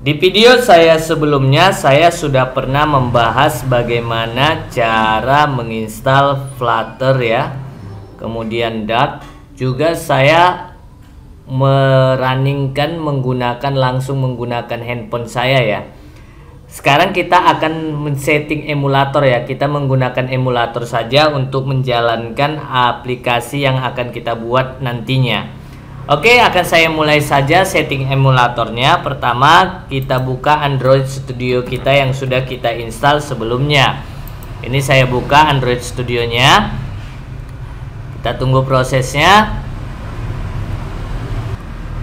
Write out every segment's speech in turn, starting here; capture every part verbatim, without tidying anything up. Di video saya sebelumnya, saya sudah pernah membahas bagaimana cara menginstal Flutter ya. Kemudian Dart. Juga saya merunningkan menggunakan langsung menggunakan handphone saya ya. Sekarang kita akan men-setting emulator ya. Kita menggunakan emulator saja untuk menjalankan aplikasi yang akan kita buat nantinya. Oke, akan saya mulai saja setting emulatornya. Pertama, kita buka Android Studio kita yang sudah kita install sebelumnya. Ini saya buka Android Studionya. Kita tunggu prosesnya.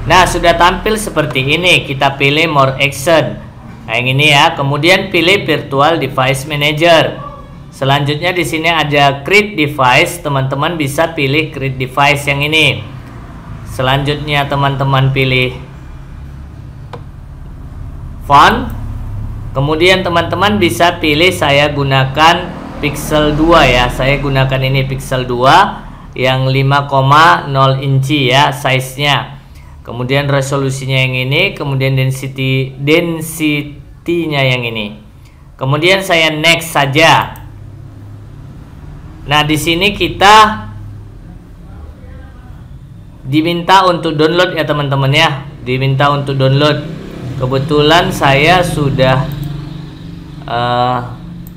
Nah, sudah tampil seperti ini. Kita pilih More Action. Nah, yang ini ya. Kemudian pilih Virtual Device Manager. Selanjutnya di sini ada Create Device. Teman-teman bisa pilih Create Device yang ini. Selanjutnya teman-teman pilih font. Kemudian teman-teman bisa pilih, saya gunakan Pixel dua ya. Saya gunakan ini Pixel dua yang lima koma nol inci ya size-nya. Kemudian resolusinya yang ini, kemudian density density-nya yang ini. Kemudian saya next saja. Nah, di sini kita diminta untuk download ya teman-teman ya. Diminta untuk download. Kebetulan saya sudah uh,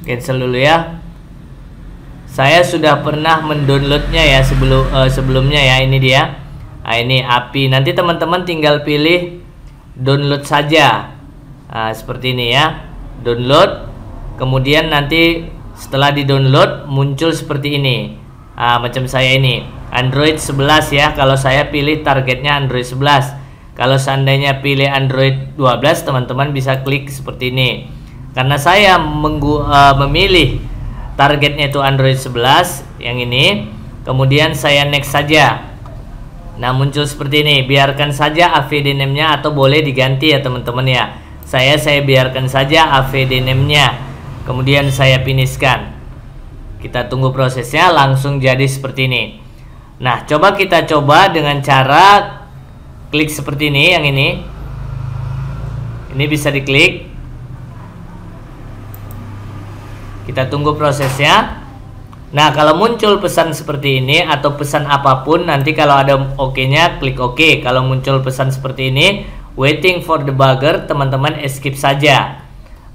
cancel dulu ya. Saya sudah pernah mendownloadnya ya sebelum uh, sebelumnya ya. Ini dia. Nah, ini A P I. Nanti teman-teman tinggal pilih download saja. Nah, seperti ini ya. Download. Kemudian nanti setelah di-download muncul seperti ini. Nah, macam saya ini. Android sebelas ya. Kalau saya pilih targetnya Android sebelas. Kalau seandainya pilih Android dua belas, teman-teman bisa klik seperti ini. Karena saya menggu, uh, memilih targetnya itu Android sebelas yang ini. Kemudian saya next saja. Nah, muncul seperti ini. Biarkan saja A V D name-nya atau boleh diganti ya teman-teman ya. Saya saya biarkan saja A V D name-nya. Kemudian saya finishkan. Kita tunggu prosesnya langsung jadi seperti ini. Nah, coba kita coba dengan cara klik seperti ini, yang ini. Ini bisa diklik. Kita tunggu prosesnya. Nah, kalau muncul pesan seperti ini atau pesan apapun, nanti kalau ada oke-nya, klik oke. Kalau muncul pesan seperti ini, waiting for debugger, teman-teman escape saja.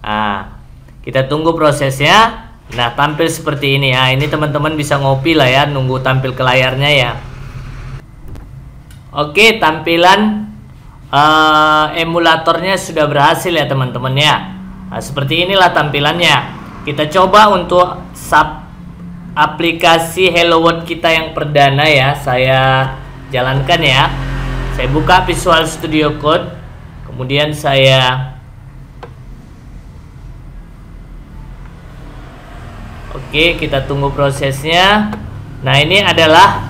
Nah, kita tunggu prosesnya. Nah, tampil seperti ini ya. Ini teman-teman bisa ngopi lah ya, nunggu tampil ke layarnya ya. Oke, tampilan uh, emulatornya sudah berhasil ya teman-teman ya. Nah, seperti inilah tampilannya. Kita coba untuk sub aplikasi Hello World kita yang perdana ya. Saya jalankan ya. Saya buka Visual Studio Code. Kemudian saya Oke, kita tunggu prosesnya. Nah, ini adalah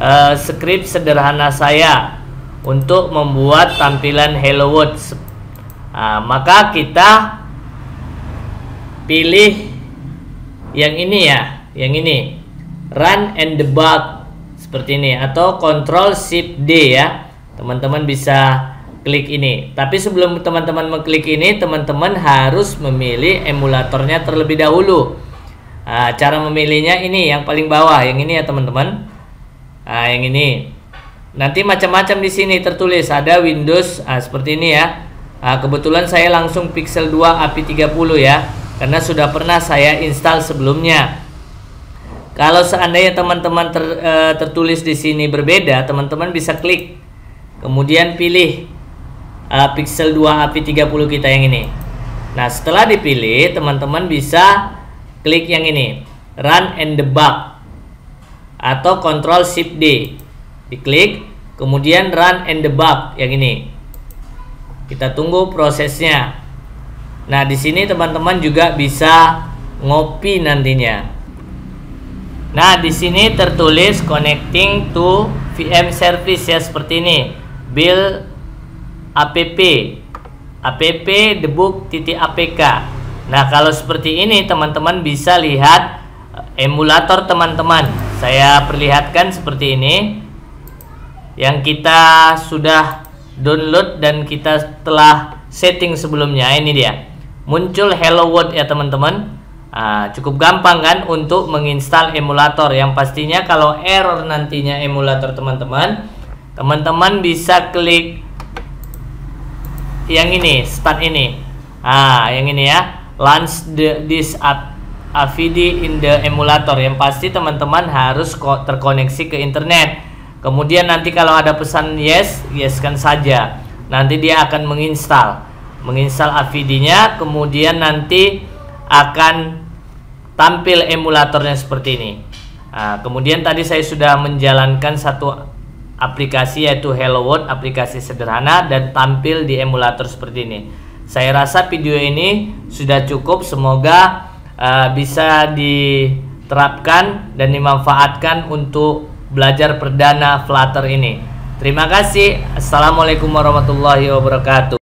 uh, script sederhana saya untuk membuat tampilan Hello World. Nah, maka kita pilih yang ini ya, yang ini Run and Debug seperti ini atau Control Shift D ya. Teman-teman bisa klik ini. Tapi sebelum teman-teman mengklik ini, teman-teman harus memilih emulatornya terlebih dahulu. Nah, cara memilihnya ini yang paling bawah, yang ini ya teman-teman. Nah, yang ini nanti macam-macam di sini tertulis ada Windows. Nah, seperti ini ya. Nah, kebetulan saya langsung Pixel dua A P I tiga puluh ya, karena sudah pernah saya install sebelumnya. Kalau seandainya teman-teman ter, e, tertulis di sini berbeda, teman-teman bisa klik, kemudian pilih e, Pixel dua A P I tiga puluh kita yang ini. Nah, setelah dipilih, teman-teman bisa klik yang ini, Run and Debug atau Control Shift D. Diklik, kemudian Run and Debug yang ini. Kita tunggu prosesnya. Nah, di sini teman-teman juga bisa ngopi nantinya. Nah, di sini tertulis Connecting to V M Service ya seperti ini. Build app, app debug.apk. Nah, kalau seperti ini teman-teman bisa lihat emulator teman-teman. Saya perlihatkan seperti ini yang kita sudah download dan kita telah setting sebelumnya. Ini dia, muncul Hello World ya teman-teman. Nah, cukup gampang kan untuk menginstal emulator, yang pastinya kalau error nantinya emulator teman-teman, teman-teman bisa klik yang ini, start ini. Ah, yang ini ya, launch the, this app A V D in the emulator. Yang pasti teman-teman harus terkoneksi ke internet. Kemudian nanti kalau ada pesan yes, yeskan saja. Nanti dia akan menginstal, menginstal A V D-nya. Kemudian nanti akan tampil emulatornya seperti ini. Ah, kemudian tadi saya sudah menjalankan satu aplikasi yaitu Hello World, aplikasi sederhana, dan tampil di emulator seperti ini. Saya rasa video ini sudah cukup, semoga uh, bisa diterapkan dan dimanfaatkan untuk belajar perdana Flutter ini. Terima kasih. Assalamualaikum warahmatullahi wabarakatuh.